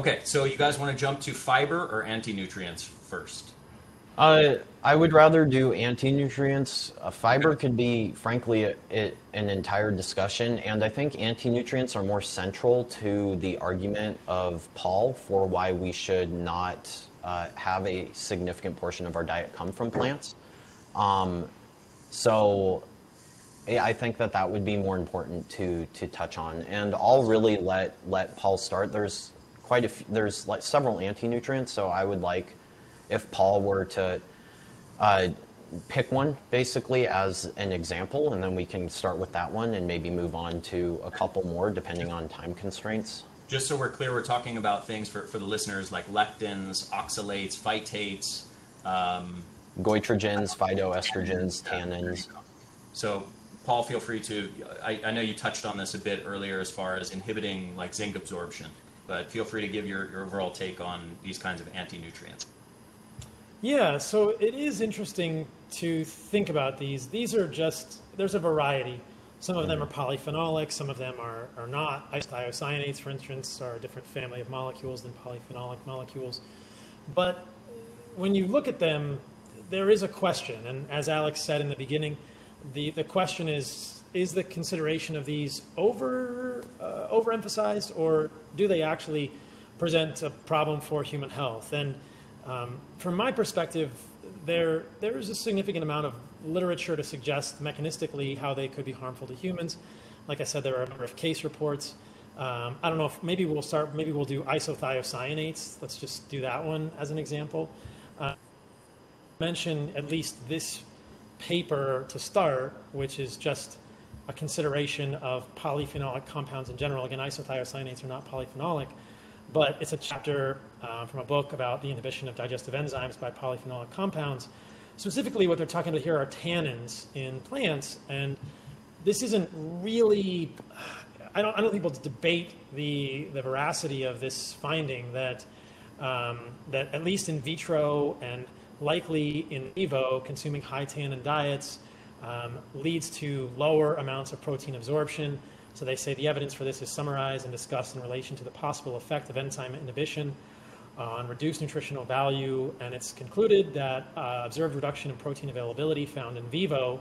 Okay, so you guys want to jump to fiber or anti-nutrients first? I would rather do anti-nutrients. Fiber could be, frankly, an entire discussion, and I think anti-nutrients are more central to the argument of Paul for why we should not have a significant portion of our diet come from plants. So I think that that would be more important to touch on, and I'll really let Paul start. There's quite a few, there's like several anti-nutrients, so I would like if Paul were to pick one basically as an example, and then we can start with that one and maybe move on to a couple more depending on time constraints. Just so we're clear, we're talking about things for the listeners like lectins, oxalates, phytates, goitrogens, phytoestrogens, tannins. So Paul, feel free to, I know you touched on this a bit earlier as far as inhibiting like zinc absorption, but feel free to give your overall take on these kinds of anti-nutrients. Yeah, so it is interesting to think about these. These are just, there's a variety. Some of them are polyphenolic, some of them are not. Isothiocyanates, for instance, are a different family of molecules than polyphenolic molecules. But when you look at them, there is a question. And as Alex said in the beginning, the question is the consideration of these overemphasized, or do they actually present a problem for human health? And from my perspective, there is a significant amount of literature to suggest mechanistically how they could be harmful to humans. Like I said, there are a number of case reports. I don't know if maybe we'll do isothiocyanates. Let's just do that one as an example. Mention at least this paper to start, which is just a consideration of polyphenolic compounds in general. Again, isothiocyanates are not polyphenolic, but it's a chapter from a book about the inhibition of digestive enzymes by polyphenolic compounds. Specifically, what they're talking about here are tannins in plants, and this isn't really, I don't think people debate the veracity of this finding that, that at least in vitro and likely in vivo, consuming high tannin diets leads to lower amounts of protein absorption. So they say the evidence for this is summarized and discussed in relation to the possible effect of enzyme inhibition on reduced nutritional value, and it's concluded that observed reduction in protein availability found in vivo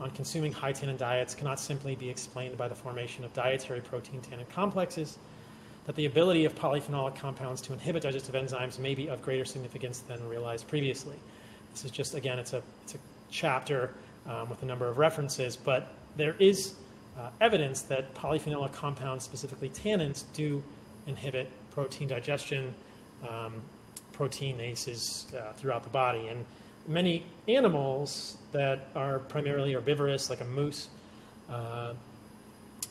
on consuming high tannin diets cannot simply be explained by the formation of dietary protein tannin complexes, that the ability of polyphenolic compounds to inhibit digestive enzymes may be of greater significance than realized previously. This is just, again, it's a chapter with a number of references, but there is evidence that polyphenolic compounds, specifically tannins, do inhibit protein digestion, proteinases throughout the body. And many animals that are primarily herbivorous, like a moose,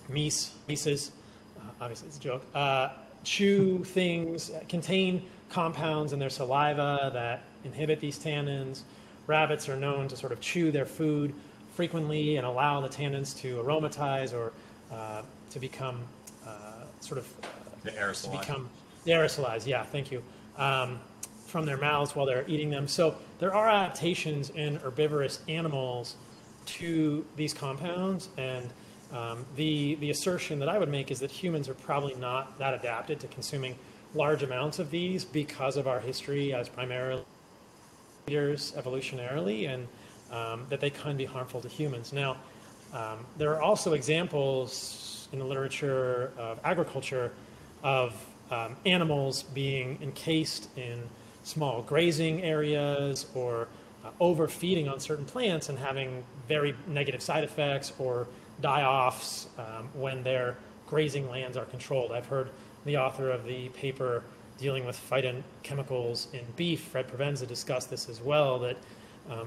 mices, obviously it's a joke, chew things, contain compounds in their saliva that inhibit these tannins. Rabbits are known to sort of chew their food frequently and allow the tannins to aromatize or to become sort of aerosolized. Yeah, thank you. From their mouths while they're eating them. So there are adaptations in herbivorous animals to these compounds, and the assertion that I would make is that humans are probably not that adapted to consuming large amounts of these because of our history as primarily leaders evolutionarily, and that they can be harmful to humans. Now, there are also examples in the literature of agriculture of animals being encased in small grazing areas or overfeeding on certain plants and having very negative side effects or die-offs when their grazing lands are controlled. I've heard the author of the paper dealing with phytochemicals in beef, Fred Provenza, discuss this as well, that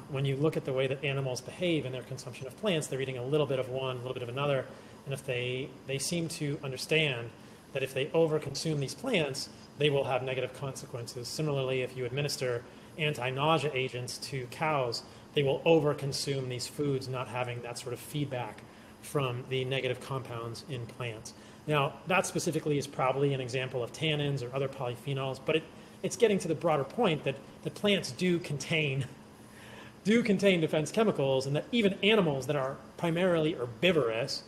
when you look at the way that animals behave in their consumption of plants, they're eating a little bit of one, a little bit of another, and if they seem to understand that if they overconsume these plants, they will have negative consequences. Similarly, if you administer anti-nausea agents to cows, they will overconsume these foods, not having that sort of feedback from the negative compounds in plants. Now, that specifically is probably an example of tannins or other polyphenols, but it's getting to the broader point that the plants do contain defense chemicals, and that even animals that are primarily herbivorous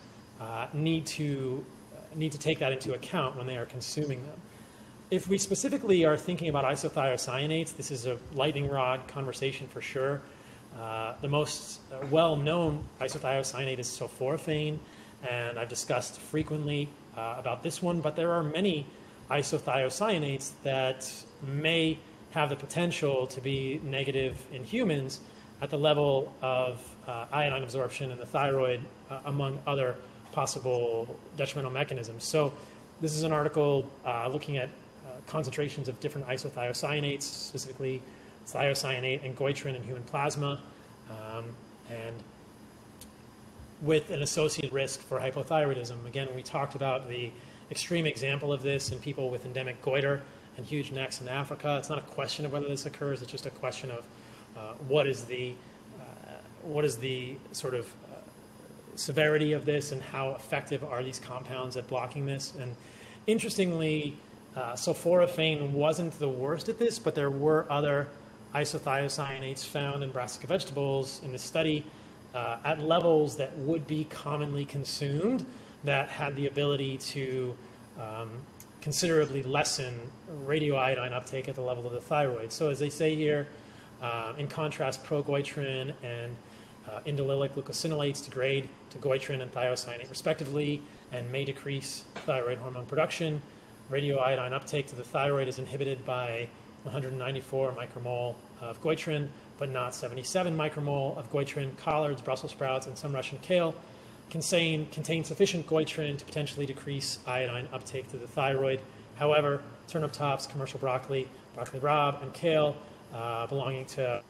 need to take that into account when they are consuming them. If we specifically are thinking about isothiocyanates, this is a lightning rod conversation for sure. The most well-known isothiocyanate is sulforaphane, and I've discussed frequently about this one, but there are many isothiocyanates that may have the potential to be negative in humans at the level of iodine absorption in the thyroid, among other possible detrimental mechanisms. So this is an article looking at concentrations of different isothiocyanates, specifically thiocyanate and goitrin in human plasma, and with an associated risk for hypothyroidism. Again, we talked about the extreme example of this in people with endemic goiter and huge necks in Africa. It's not a question of whether this occurs, it's just a question of what is the sort of severity of this and how effective are these compounds at blocking this. And interestingly, sulforaphane wasn't the worst at this, but there were other isothiocyanates found in brassica vegetables in the study at levels that would be commonly consumed that had the ability to considerably lessen radioiodine uptake at the level of the thyroid. So as they say here, in contrast, progoitrin and indolytic glucosinolates degrade to goitrin and thiocyanate respectively and may decrease thyroid hormone production. Radioiodine uptake to the thyroid is inhibited by 194 micromole of goitrin, but not 77 micromole of goitrin. Collards, Brussels sprouts, and some Russian kale contain sufficient goitrin to potentially decrease iodine uptake to the thyroid. However, turnip tops, commercial broccoli, broccoli rabe, and kale belonging to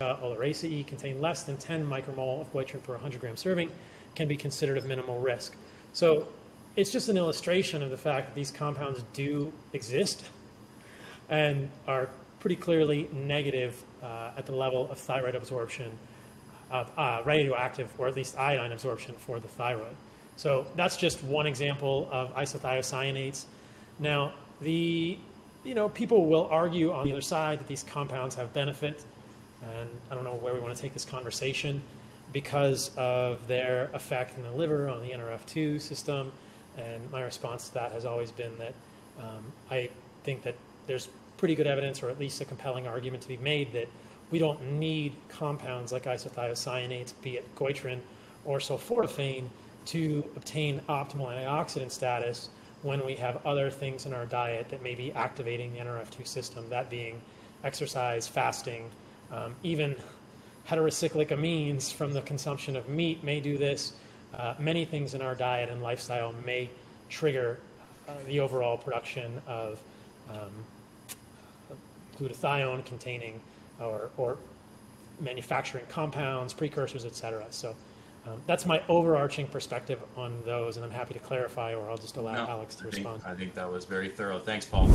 Oleraceae contain less than 10 micromole of goitrin per 100 gram serving, can be considered of minimal risk. So it's just an illustration of the fact that these compounds do exist and are pretty clearly negative at the level of thyroid absorption, of radioactive or at least iodine absorption for the thyroid. So that's just one example of isothiocyanates. Now, people will argue on the other side that these compounds have benefit, and I don't know where we want to take this conversation because of their effect in the liver on the NRF2 system. And my response to that has always been that I think that there's pretty good evidence, or at least a compelling argument to be made, that we don't need compounds like isothiocyanates, be it goitrin or sulforaphane, to obtain optimal antioxidant status when we have other things in our diet that may be activating the NRF2 system, that being exercise, fasting, even heterocyclic amines from the consumption of meat may do this. Many things in our diet and lifestyle may trigger the overall production of glutathione containing or manufacturing compounds, precursors, etc. So that's my overarching perspective on those, and I'm happy to clarify, or I'll just allow Alex to respond. I think that was very thorough. Thanks, Paul.